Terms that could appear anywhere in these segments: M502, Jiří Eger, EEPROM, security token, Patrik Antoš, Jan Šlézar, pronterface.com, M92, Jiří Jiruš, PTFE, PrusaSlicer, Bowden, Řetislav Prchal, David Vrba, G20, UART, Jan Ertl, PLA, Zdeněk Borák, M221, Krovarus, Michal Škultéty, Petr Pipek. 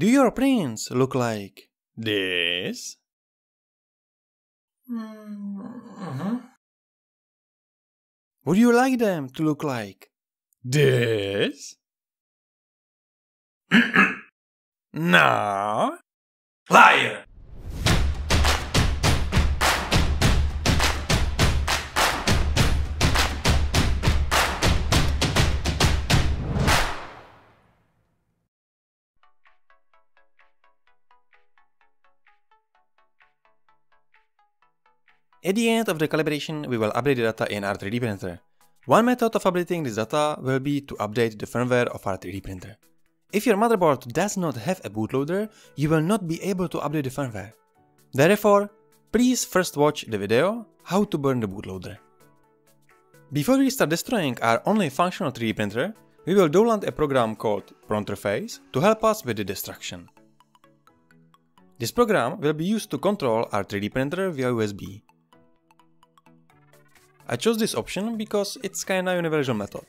Do your prints look like this? Mm-hmm. Would you like them to look like this? No. Liar! At the end of the calibration, we will update the data in our 3D printer. One method of updating this data will be to update the firmware of our 3D printer. If your motherboard does not have a bootloader, you will not be able to update the firmware. Therefore, please first watch the video, how to burn the bootloader. Before we start destroying our only functional 3D printer, we will download a program called Pronterface to help us with the destruction. This program will be used to control our 3D printer via USB. I chose this option because it's kinda universal method.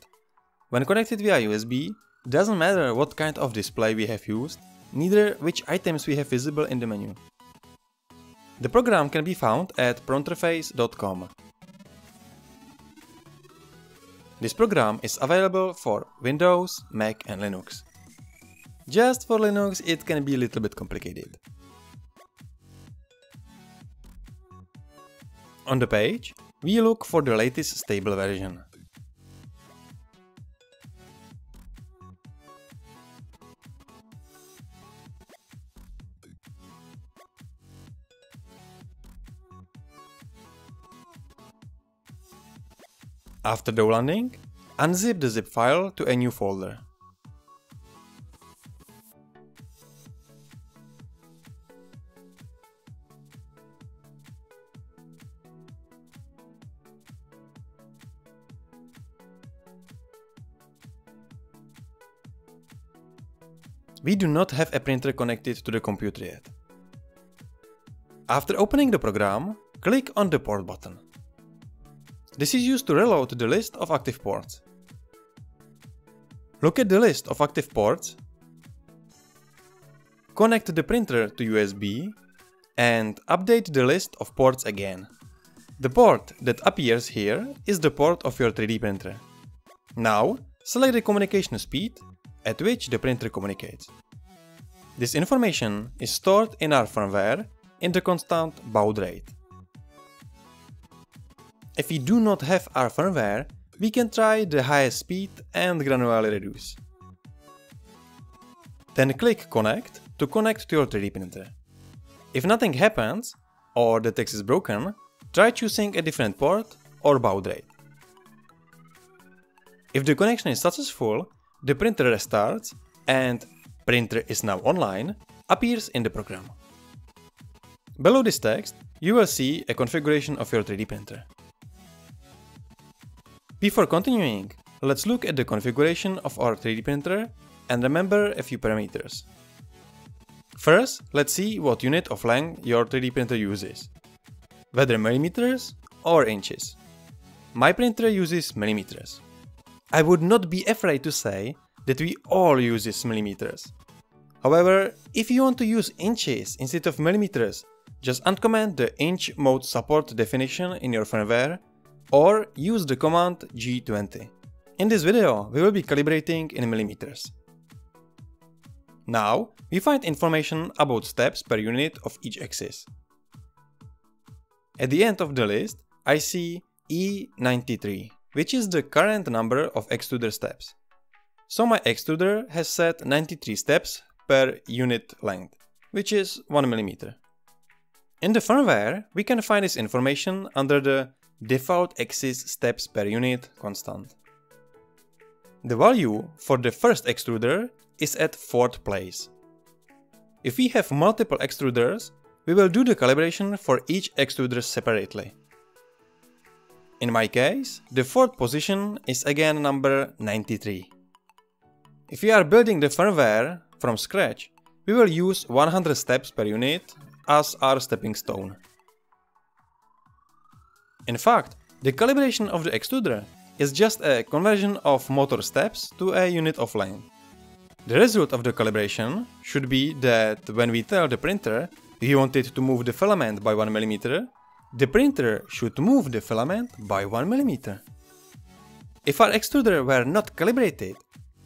When connected via USB, doesn't matter what kind of display we have used, neither which items we have visible in the menu. The program can be found at pronterface.com. This program is available for Windows, Mac and Linux. Just for Linux it can be a little bit complicated. On the page, we look for the latest stable version. After downloading, unzip the zip file to a new folder. We do not have a printer connected to the computer yet. After opening the program, click on the port button. This is used to reload the list of active ports. Look at the list of active ports, connect the printer to USB and update the list of ports again. The port that appears here is the port of your 3D printer. Now select the communication speed at which the printer communicates. This information is stored in our firmware in the constant baud rate. If we do not have our firmware, we can try the highest speed and gradually reduce. Then click Connect to connect to your 3D printer. If nothing happens or the text is broken, try choosing a different port or baud rate. If the connection is successful, the printer restarts and Printer is now online appears in the program. Below this text, you will see a configuration of your 3D printer. Before continuing, let's look at the configuration of our 3D printer and remember a few parameters. First, let's see what unit of length your 3D printer uses, whether millimeters or inches. My printer uses millimeters. I would not be afraid to say that we all use these millimeters. However, if you want to use inches instead of millimeters, just uncomment the inch mode support definition in your firmware or use the command G20. In this video, we will be calibrating in millimeters. Now, we find information about steps per unit of each axis. At the end of the list, I see E93. Which is the current number of extruder steps. So my extruder has set 93 steps per unit length, which is 1 mm. In the firmware, we can find this information under the default axis steps per unit constant. The value for the first extruder is at 4th place. If we have multiple extruders, we will do the calibration for each extruder separately. In my case, the 4th position is again number 93. If we are building the firmware from scratch, we will use 100 steps per unit as our stepping stone. In fact, the calibration of the extruder is just a conversion of motor steps to a unit of length. The result of the calibration should be that when we tell the printer we wanted to move the filament by 1 mm, the printer should move the filament by 1 mm. If our extruder were not calibrated,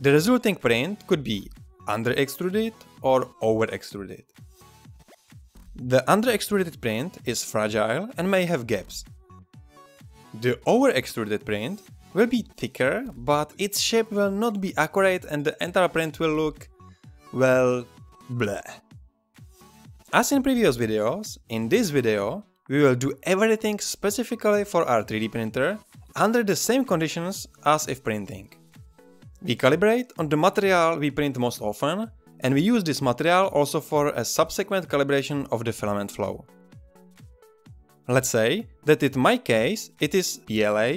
the resulting print could be under-extruded or over-extruded. The under-extruded print is fragile and may have gaps. The over-extruded print will be thicker, but its shape will not be accurate and the entire print will look, well, bleh. As in previous videos, in this video we will do everything specifically for our 3D printer under the same conditions as if printing. We calibrate on the material we print most often, and we use this material also for a subsequent calibration of the filament flow. Let's say that in my case it is PLA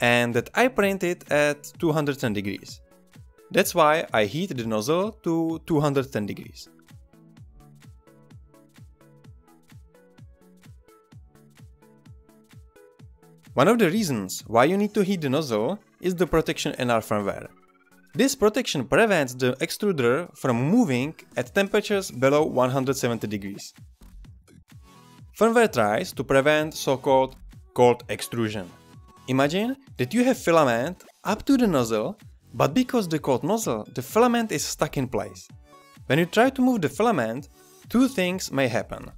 and that I print it at 210 degrees. That's why I heat the nozzle to 210 degrees. One of the reasons why you need to heat the nozzle is the protection in our firmware. This protection prevents the extruder from moving at temperatures below 170 degrees. Firmware tries to prevent so-called cold extrusion. Imagine that you have filament up to the nozzle, but because the cold nozzle, the filament is stuck in place. When you try to move the filament, two things may happen.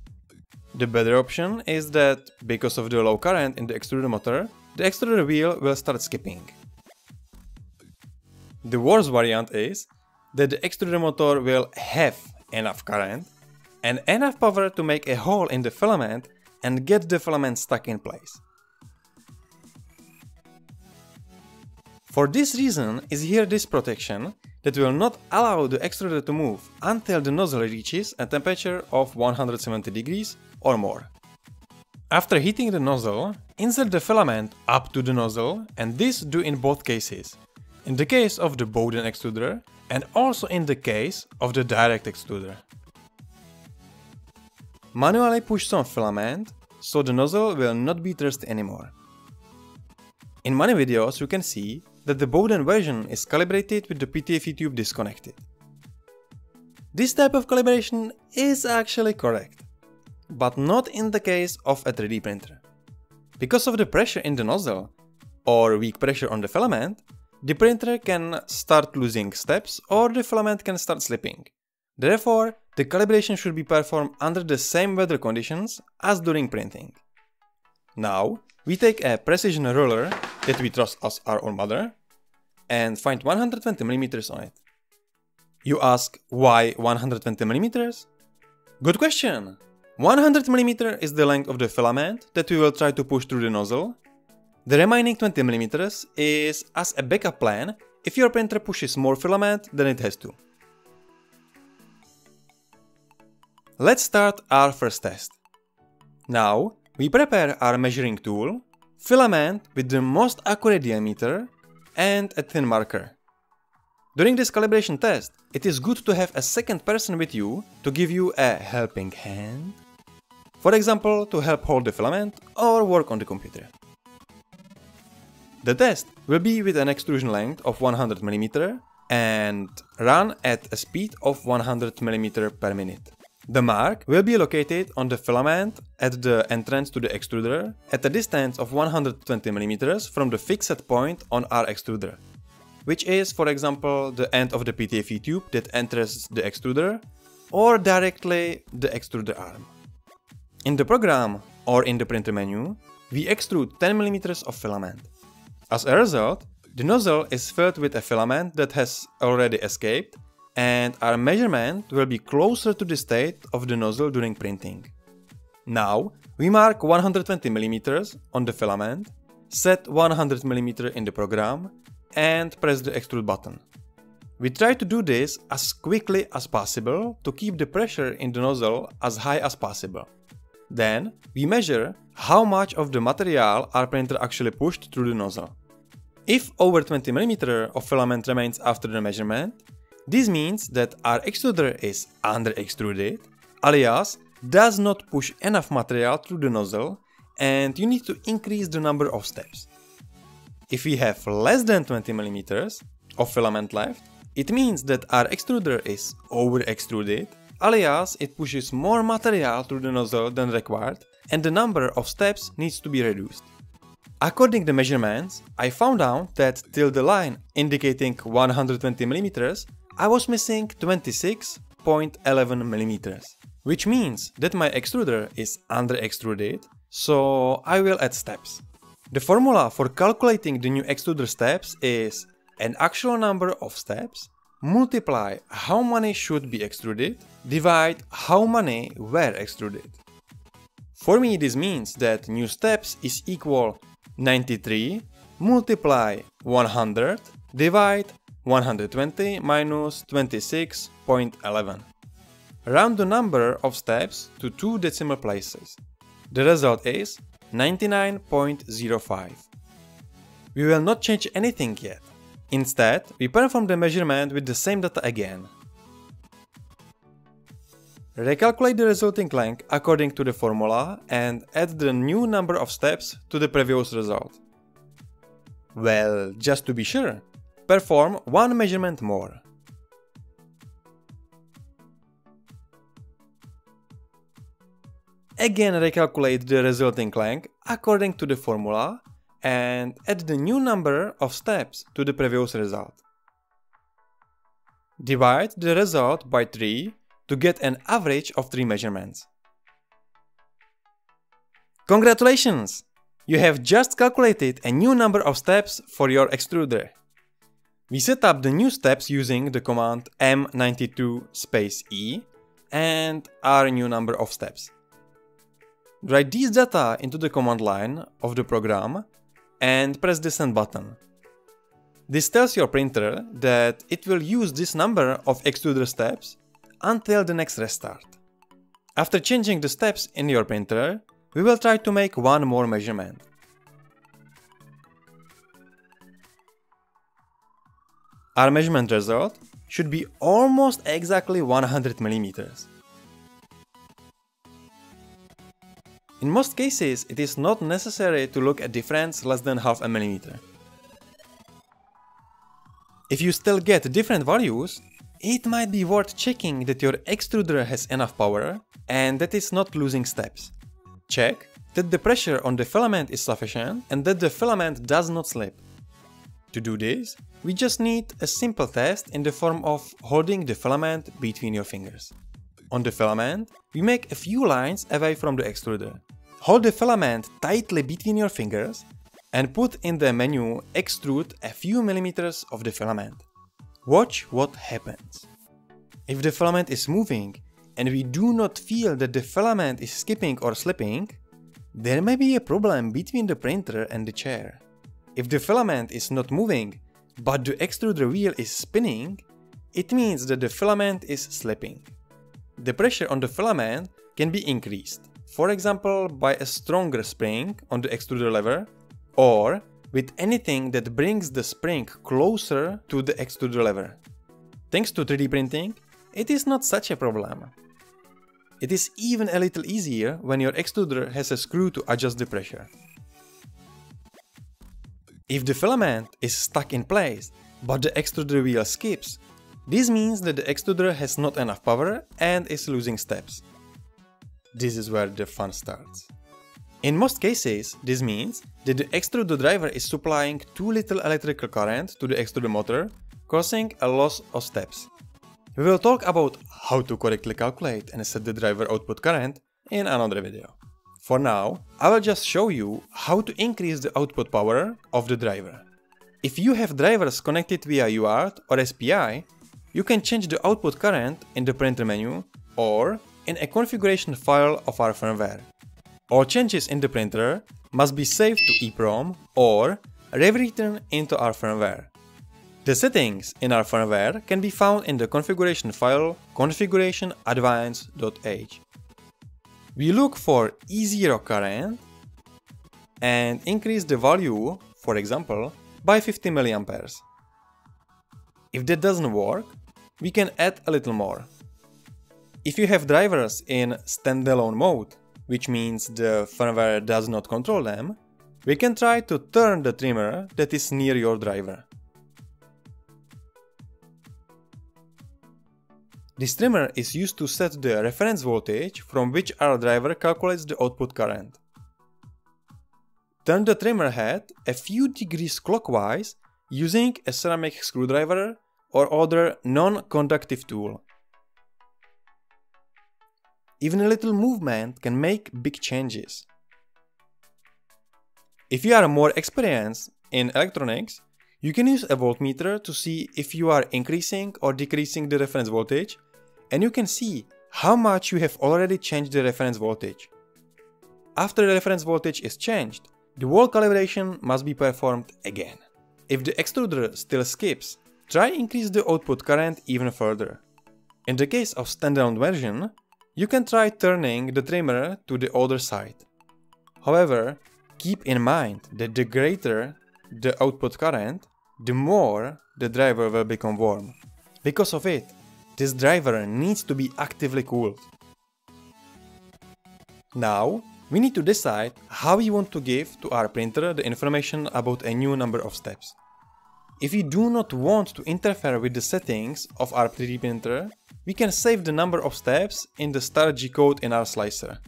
The better option is that, because of the low current in the extruder motor, the extruder wheel will start skipping. The worst variant is that the extruder motor will have enough current and enough power to make a hole in the filament and get the filament stuck in place. For this reason is here this protection that will not allow the extruder to move until the nozzle reaches a temperature of 170 degrees or more. After heating the nozzle, insert the filament up to the nozzle, and this do in both cases. In the case of the Bowden extruder and also in the case of the direct extruder. Manually push some filament so the nozzle will not be thirsty anymore. In many videos you can see that the Bowden version is calibrated with the PTFE tube disconnected. This type of calibration is actually correct, but not in the case of a 3D printer. Because of the pressure in the nozzle or weak pressure on the filament, the printer can start losing steps or the filament can start slipping. Therefore, the calibration should be performed under the same weather conditions as during printing. Now, we take a precision ruler that we trust as our own mother and find 120 mm on it. You ask, why 120 mm? Good question! 100 mm is the length of the filament that we will try to push through the nozzle. The remaining 20 mm is as a backup plan if your printer pushes more filament than it has to. Let's start our first test. Now we prepare our measuring tool, filament with the most accurate diameter and a thin marker. During this calibration test, it is good to have a second person with you to give you a helping hand. For example, to help hold the filament or work on the computer. The test will be with an extrusion length of 100 mm and run at a speed of 100 mm per minute. The mark will be located on the filament at the entrance to the extruder at a distance of 120 mm from the fixed point on our extruder, which is, for example, the end of the PTFE tube that enters the extruder or directly the extruder arm. In the program or in the printer menu, we extrude 10 mm of filament. As a result, the nozzle is filled with a filament that has already escaped, and our measurement will be closer to the state of the nozzle during printing. Now we mark 120 mm on the filament, set 100 mm in the program, and press the extrude button. We try to do this as quickly as possible to keep the pressure in the nozzle as high as possible. Then we measure how much of the material our printer actually pushed through the nozzle. If over 20 mm of filament remains after the measurement, this means that our extruder is under-extruded, alias does not push enough material through the nozzle, and you need to increase the number of steps. If we have less than 20 mm of filament left, It means that our extruder is over-extruded, alias it pushes more material through the nozzle than required, and the number of steps needs to be reduced. According to the measurements, I found out that till the line indicating 120 mm, I was missing 26.11 mm, which means that my extruder is under-extruded, so I will add steps. The formula for calculating the new extruder steps is an actual number of steps, multiply how many should be extruded, divide how many were extruded. For me this means that new steps is equal 93 multiply 100 divide 120 minus 26.11. Round the number of steps to 2 decimal places. The result is 99.05. We will not change anything yet. Instead, we perform the measurement with the same data again. Recalculate the resulting length according to the formula and add the new number of steps to the previous result. Well, just to be sure, perform one measurement more. Again, recalculate the resulting length according to the formula and add the new number of steps to the previous result. Divide the result by 3 to get an average of 3 measurements. Congratulations! You have just calculated a new number of steps for your extruder. We set up the new steps using the command M92 "E" and our new number of steps. Write these data into the command line of the program and press the send button. This tells your printer that it will use this number of extruder steps until the next restart. After changing the steps in your printer, we will try to make one more measurement. Our measurement result should be almost exactly 100 mm. In most cases, it is not necessary to look at difference less than 0.5 mm. If you still get different values, it might be worth checking that your extruder has enough power and that it's not losing steps. Check that the pressure on the filament is sufficient and that the filament does not slip. To do this, we just need a simple test in the form of holding the filament between your fingers. On the filament, we make a few lines away from the extruder. Hold the filament tightly between your fingers and put in the menu extrude a few millimeters of the filament. Watch what happens. If the filament is moving and we do not feel that the filament is skipping or slipping, there may be a problem between the printer and the chair. If the filament is not moving but the extruder wheel is spinning, it means that the filament is slipping. The pressure on the filament can be increased, for example by a stronger spring on the extruder lever or with anything that brings the spring closer to the extruder lever. Thanks to 3D printing, it is not such a problem. It is even a little easier when your extruder has a screw to adjust the pressure. If the filament is stuck in place but the extruder wheel skips, this means that the extruder has not enough power and is losing steps. This is where the fun starts. In most cases, this means that the extruder driver is supplying too little electrical current to the extruder motor, causing a loss of steps. We will talk about how to correctly calculate and set the driver output current in another video. For now, I will just show you how to increase the output power of the driver. If you have drivers connected via UART or SPI, you can change the output current in the printer menu or in a configuration file of our firmware. All changes in the printer must be saved to EEPROM or rewritten into our firmware. The settings in our firmware can be found in the configuration file configuration-advance.h. We look for E0 current and increase the value, for example, by 50 mA. If that doesn't work, we can add a little more. If you have drivers in standalone mode, which means the firmware does not control them, we can try to turn the trimmer that is near your driver. This trimmer is used to set the reference voltage from which our driver calculates the output current. Turn the trimmer head a few degrees clockwise using a ceramic screwdriver or other non-conductive tool. Even a little movement can make big changes. If you are more experienced in electronics, you can use a voltmeter to see if you are increasing or decreasing the reference voltage, and you can see how much you have already changed the reference voltage. After the reference voltage is changed, the wall calibration must be performed again. If the extruder still skips, try increase the output current even further. In the case of standalone version, you can try turning the trimmer to the other side. However, keep in mind that the greater the output current, the more the driver will become warm. Because of it, this driver needs to be actively cooled. Now, we need to decide how we want to give to our printer the information about a new number of steps. If we do not want to interfere with the settings of our 3D printer, we can save the number of steps in the star G code in our slicer.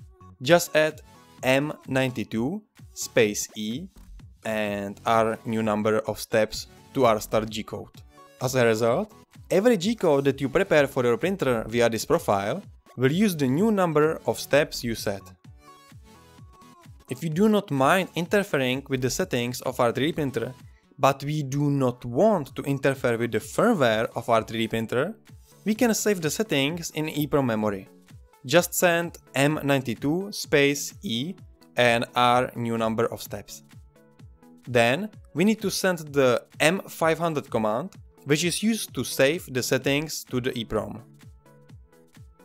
Just add M92 space E and our new number of steps to our star G code. As a result, every G code that you prepare for your printer via this profile will use the new number of steps you set. If you do not mind interfering with the settings of our 3D printer, but we do not want to interfere with the firmware of our 3D printer, we can save the settings in EEPROM memory. Just send M92 space E and our new number of steps. Then we need to send the M500 command, which is used to save the settings to the EEPROM.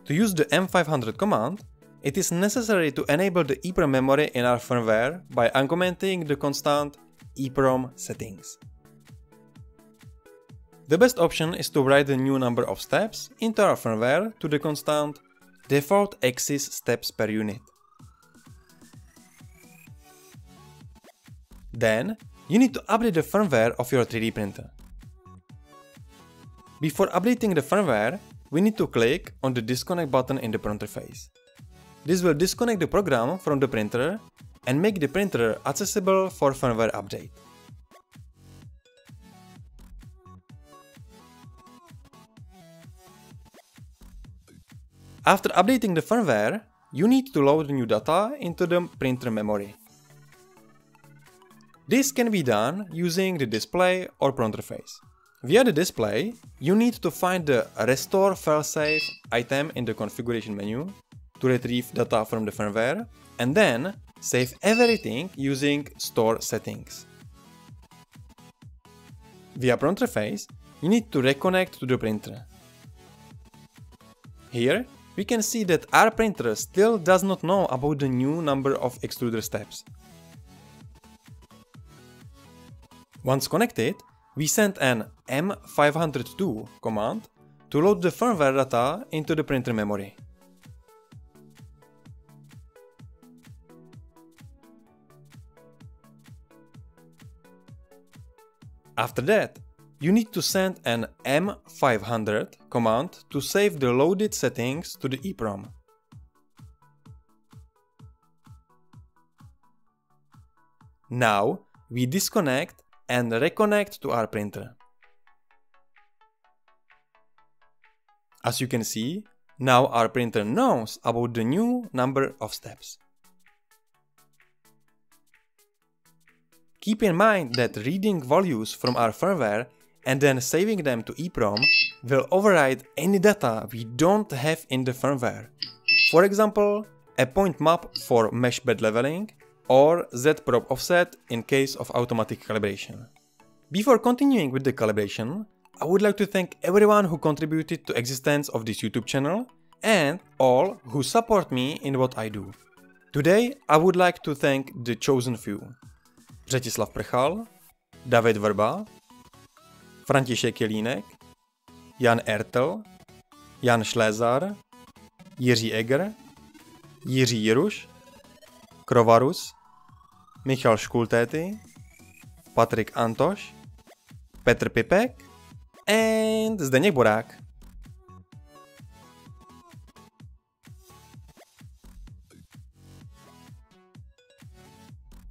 To use the M500 command, it is necessary to enable the EEPROM memory in our firmware by uncommenting the constant EEPROM settings. The best option is to write the new number of steps into our firmware to the constant default axis steps per unit. Then, you need to update the firmware of your 3D printer. Before updating the firmware, we need to click on the disconnect button in the Pronterface. This will disconnect the program from the printer and make the printer accessible for firmware update. After updating the firmware, you need to load the new data into the printer memory. This can be done using the display or Pronterface. Via the display, you need to find the Restore Failsafe item in the configuration menu to retrieve data from the firmware, and then save everything using store settings. Via Pronterface, you need to reconnect to the printer. Here, we can see that our printer still does not know about the new number of extruder steps. Once connected, we send an M502 command to load the firmware data into the printer memory. After that, you need to send an M500 command to save the loaded settings to the EEPROM. Now, we disconnect and reconnect to our printer. As you can see, now our printer knows about the new number of steps. Keep in mind that reading values from our firmware and then saving them to EEPROM will override any data we don't have in the firmware. For example, a point map for mesh bed leveling or Z-prop offset in case of automatic calibration. Before continuing with the calibration, I would like to thank everyone who contributed to existence of this YouTube channel and all who support me in what I do. Today I would like to thank the chosen few: Řetislav Prchal, David Vrba, František Jelínek, Jan Ertl, Jan Šlézar, Jiří Eger, Jiří Jiruš, Krovarus, Michal Škultéty, Patrik Antoš, Petr Pipek and Zdeněk Borák.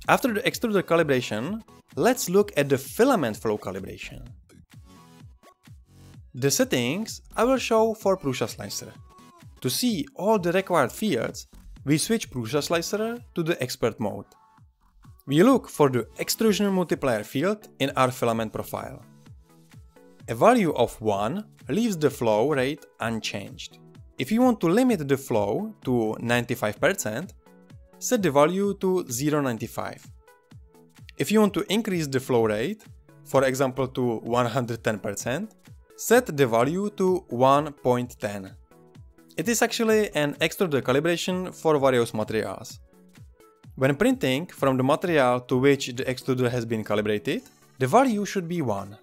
After the extruder calibration, let's look at the filament flow calibration. The settings I will show for PrusaSlicer. To see all the required fields, we switch PrusaSlicer to the expert mode. We look for the extrusion multiplier field in our filament profile. A value of 1 leaves the flow rate unchanged. If you want to limit the flow to 95%, set the value to 0.95. If you want to increase the flow rate, for example to 110%, set the value to 1.10. It is actually an extruder calibration for various materials. When printing from the material to which the extruder has been calibrated, the value should be 1.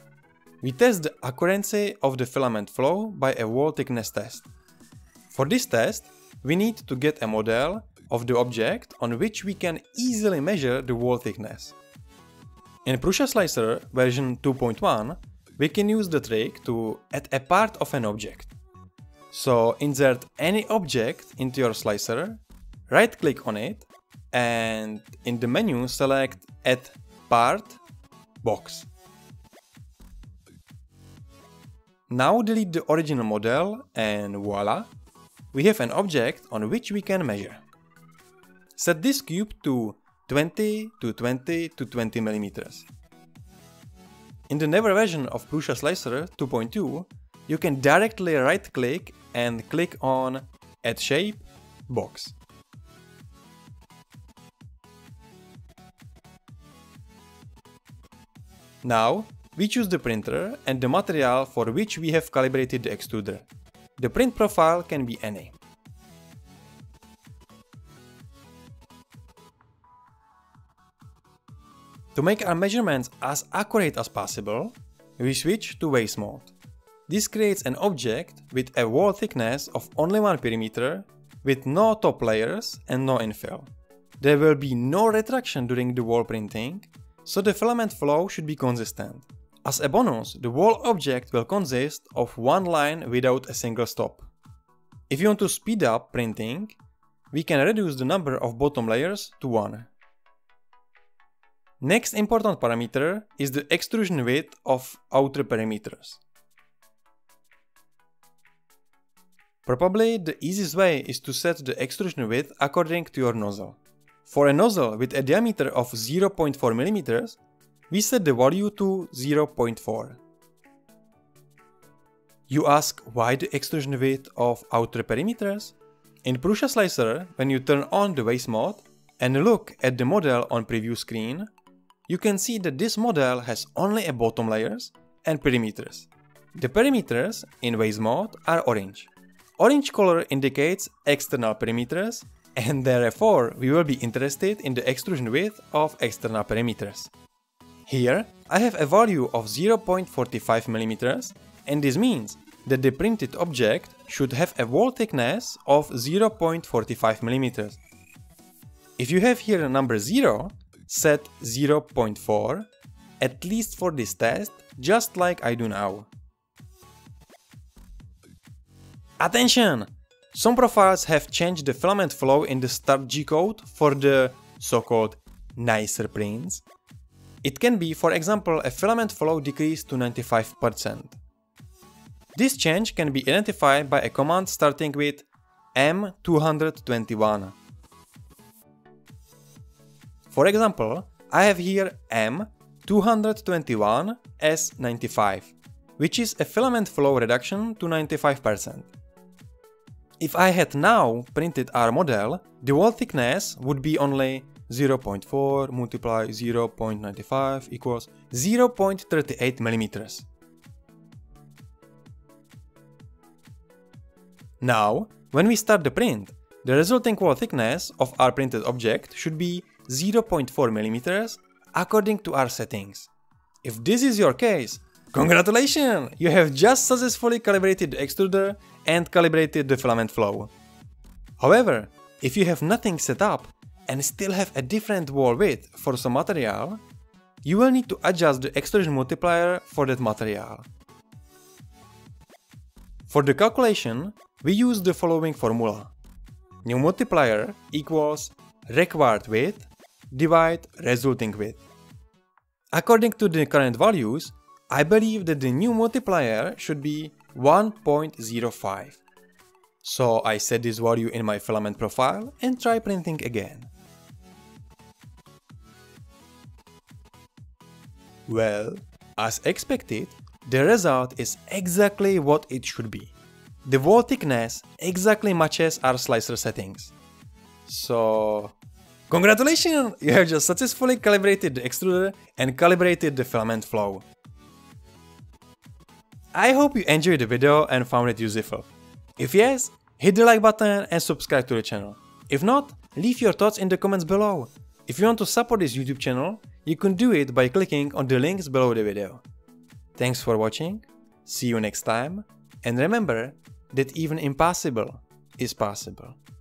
We test the accuracy of the filament flow by a wall thickness test. For this test, we need to get a model of the object on which we can easily measure the wall thickness. In PrusaSlicer version 2.1, we can use the trick to add a part of an object. So insert any object into your slicer, right-click on it, and in the menu select Add Part box. Now delete the original model and voila, we have an object on which we can measure. Set this cube to 20 to 20 to 20 mm. In the newer version of PrusaSlicer 2.2, you can directly right-click and click on Add Shape box. Now, we choose the printer and the material for which we have calibrated the extruder. The print profile can be any. To make our measurements as accurate as possible, we switch to Waste mode. This creates an object with a wall thickness of only 1 perimeter, with no top layers and no infill. There will be no retraction during the wall printing, so the filament flow should be consistent. As a bonus, the wall object will consist of one line without a single stop. If you want to speed up printing, we can reduce the number of bottom layers to 1. Next important parameter is the extrusion width of outer perimeters. Probably the easiest way is to set the extrusion width according to your nozzle. For a nozzle with a diameter of 0.4 mm, we set the value to 0.4. You ask why the extrusion width of outer perimeters? In PrusaSlicer, when you turn on the Waste mode and look at the model on preview screen, you can see that this model has only a bottom layers and perimeters. The perimeters in Waste mode are orange. Orange color indicates external perimeters, and therefore we will be interested in the extrusion width of external perimeters. Here I have a value of 0.45 mm, and this means that the printed object should have a wall thickness of 0.45 mm. If you have here a number 0, set 0.4, at least for this test, just like I do now. Attention! Some profiles have changed the filament flow in the start G-code for the so-called nicer prints. It can be, for example, a filament flow decrease to 95%. This change can be identified by a command starting with M221. For example, I have here M221 S95, which is a filament flow reduction to 95%. If I had now printed our model, the wall thickness would be only 0.4 multiply 0.95 equals 0.38 mm. Now, when we start the print, the resulting wall thickness of our printed object should be 0.4 mm according to our settings. If this is your case, congratulations! You have just successfully calibrated the extruder and calibrated the filament flow. However, if you have nothing set up and still have a different wall width for some material, you will need to adjust the extrusion multiplier for that material. For the calculation, we use the following formula. New multiplier equals required width divide resulting with. According to the current values, I believe that the new multiplier should be 1.05. So I set this value in my filament profile and try printing again. Well, as expected, the result is exactly what it should be. The wall thickness exactly matches our slicer settings. So, congratulations! You have just successfully calibrated the extruder and calibrated the filament flow. I hope you enjoyed the video and found it useful. If yes, hit the like button and subscribe to the channel. If not, leave your thoughts in the comments below. If you want to support this YouTube channel, you can do it by clicking on the links below the video. Thanks for watching, see you next time, and remember that even impossible is possible.